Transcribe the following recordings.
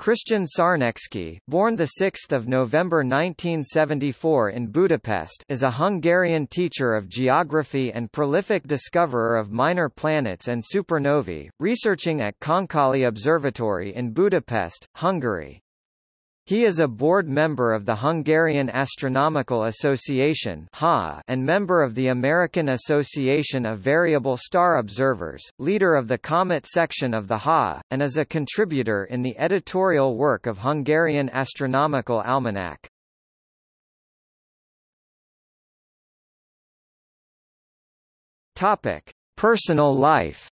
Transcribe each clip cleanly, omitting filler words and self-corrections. Krisztián Sárneczky, born the 6th of November 1974 in Budapest, is a Hungarian teacher of geography and prolific discoverer of minor planets and supernovae, researching at Kankali Observatory in Budapest, Hungary. He is a board member of the Hungarian Astronomical Association and member of the American Association of Variable Star Observers, leader of the Comet section of the HA, and is a contributor in the editorial work of Hungarian Astronomical Almanac. Personal life.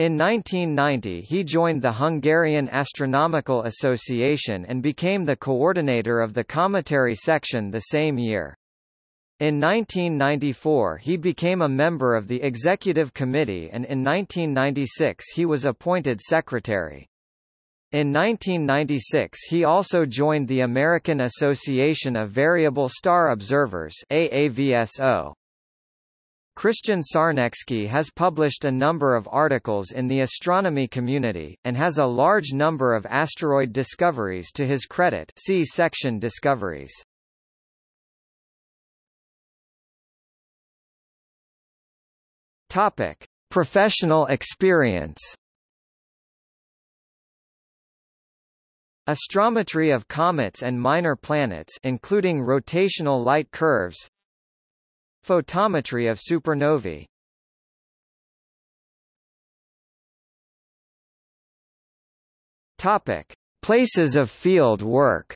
In 1990 he joined the Hungarian Astronomical Association and became the coordinator of the cometary section the same year. In 1994 he became a member of the executive committee, and in 1996 he was appointed secretary. In 1996 he also joined the American Association of Variable Star Observers (AAVSO). Krisztián Sárneczky has published a number of articles in the astronomy community, and has a large number of asteroid discoveries to his credit. See section Discoveries. Topic: Professional experience. Astrometry of comets and minor planets, including rotational light curves. Photometry of supernovae. Topic: Places of field work.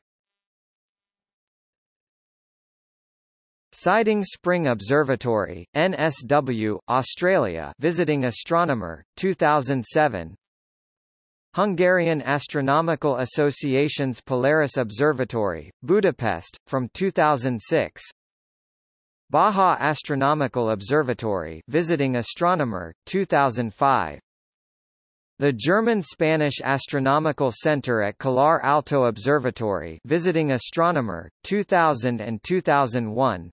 Siding Spring Observatory, NSW, Australia, visiting astronomer, 2007. Hungarian Astronomical Association's Polaris Observatory, Budapest, from 2006. Baja Astronomical Observatory, visiting astronomer, 2005. The German-Spanish Astronomical Center at Calar Alto Observatory, visiting astronomer, 2000 and 2001.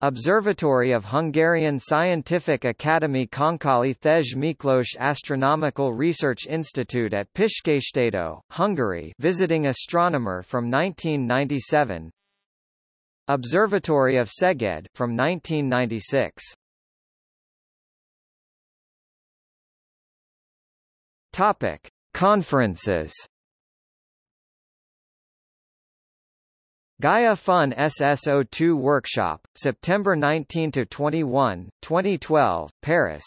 Observatory of Hungarian Scientific Academy Kankali Tej Miklós Astronomical Research Institute at Piszkéstető, Hungary, visiting astronomer from 1997. Observatory of Szeged, from 1996. Topic: Conferences. Gaia Fun SSO2 Workshop, September 19–21, 2012, Paris.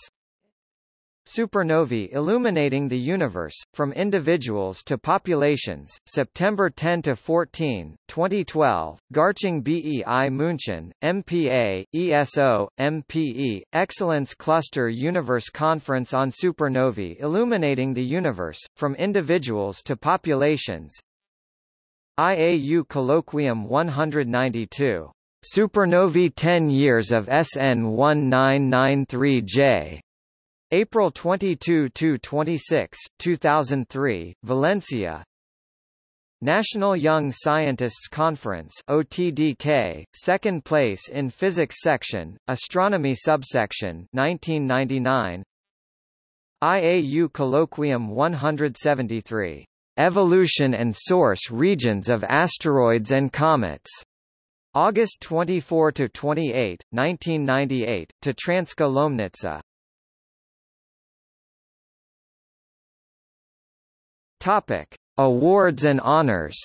Supernovae Illuminating the Universe, From Individuals to Populations, September 10–14, 2012, Garching BEI München, MPA, ESO, MPE, Excellence Cluster Universe Conference on Supernovae Illuminating the Universe, From Individuals to Populations. IAU Colloquium 192, Supernovae 10 Years of SN 1993J. April 22–26, 2003, Valencia. National Young Scientists Conference (OTDK), second place in Physics Section, Astronomy Subsection, 1999. IAU Colloquium 173, Evolution and Source Regions of Asteroids and Comets. August 24–28, 1998, Tatranska Lomnitsa. Topic: Awards and honors.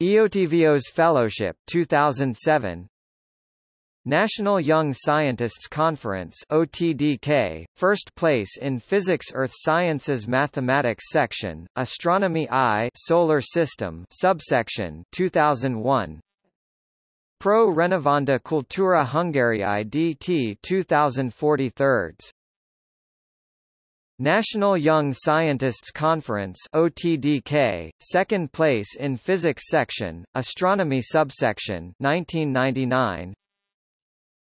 Eötvös Fellowship 2007. National Young Scientists Conference (OTDK), first place in Physics Earth Sciences Mathematics Section, Astronomy I Solar System Subsection 2001. Pro Renovanda Cultura Hungariae IDT 2043. National Young Scientists Conference (OTDK), second place in Physics Section, Astronomy Subsection, 1999.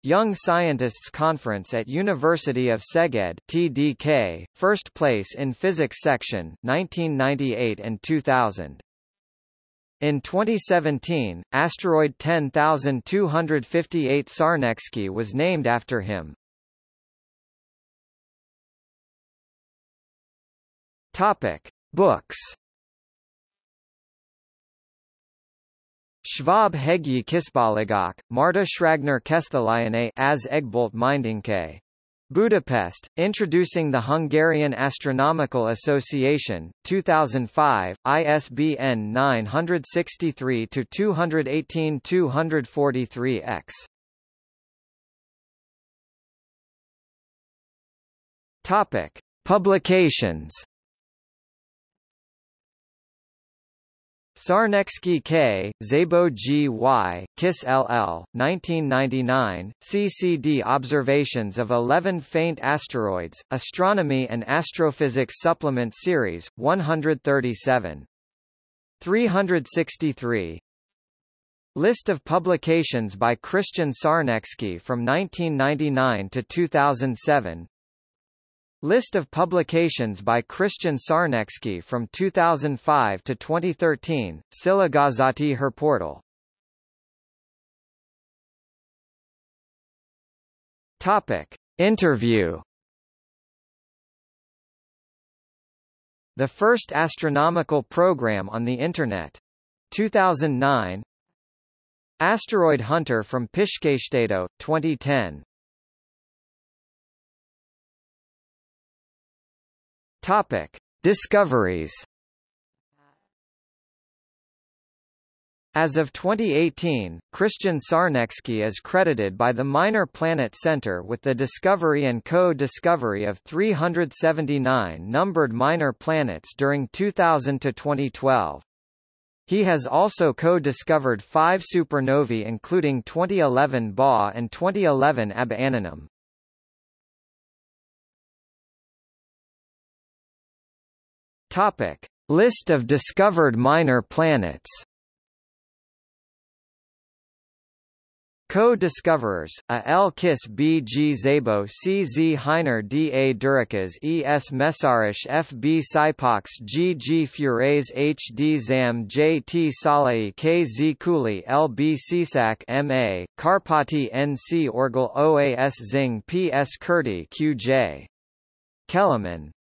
Young Scientists Conference at University of Szeged (TDK), first place in Physics Section, 1998 and 2000. In 2017, asteroid 10,258 Sárneczky was named after him. Topic: Books. Schwab Hegyi Kisbalagok, Marta Schragner Keszthelyenné az Égbolt Mindinké. Budapest, Introducing the Hungarian Astronomical Association, 2005, ISBN 963-218-243-X. Topic: Publications. Sárneczky K., Szabó G. Y., Kiss LL, 1999, CCD Observations of 11 Faint Asteroids, Astronomy and Astrophysics Supplement Series, 137. 363. List of publications by Krisztián Sárneczky from 1999 to 2007. List of publications by Krisztián Sárneczky from 2005 to 2013, Szilagazati Herportal. Topic: Interview. The First Astronomical Program on the Internet. 2009. Asteroid Hunter from Piszkéstető, 2010. Topic: Discoveries. As of 2018, Krisztián Sárneczky is credited by the Minor Planet Center with the discovery and co-discovery of 379 numbered minor planets during 2000 to 2012. He has also co-discovered 5 supernovae including 2011 Ba and 2011 Ab Annonum. Topic: List of discovered minor planets. Co-discoverers: A. L. Kiss B. G. Szabó C. Z. Heiner D. A. Durikas E. S. Messzáros F. B. Saipax G. G. Fures H. D. Zam J. T. Szalai K. Z. Kuli L. B. Cisak M. A. Kárpáti N. C. Orgel O. A. S. Zing P. S. Kerti Q. J. Kelleman.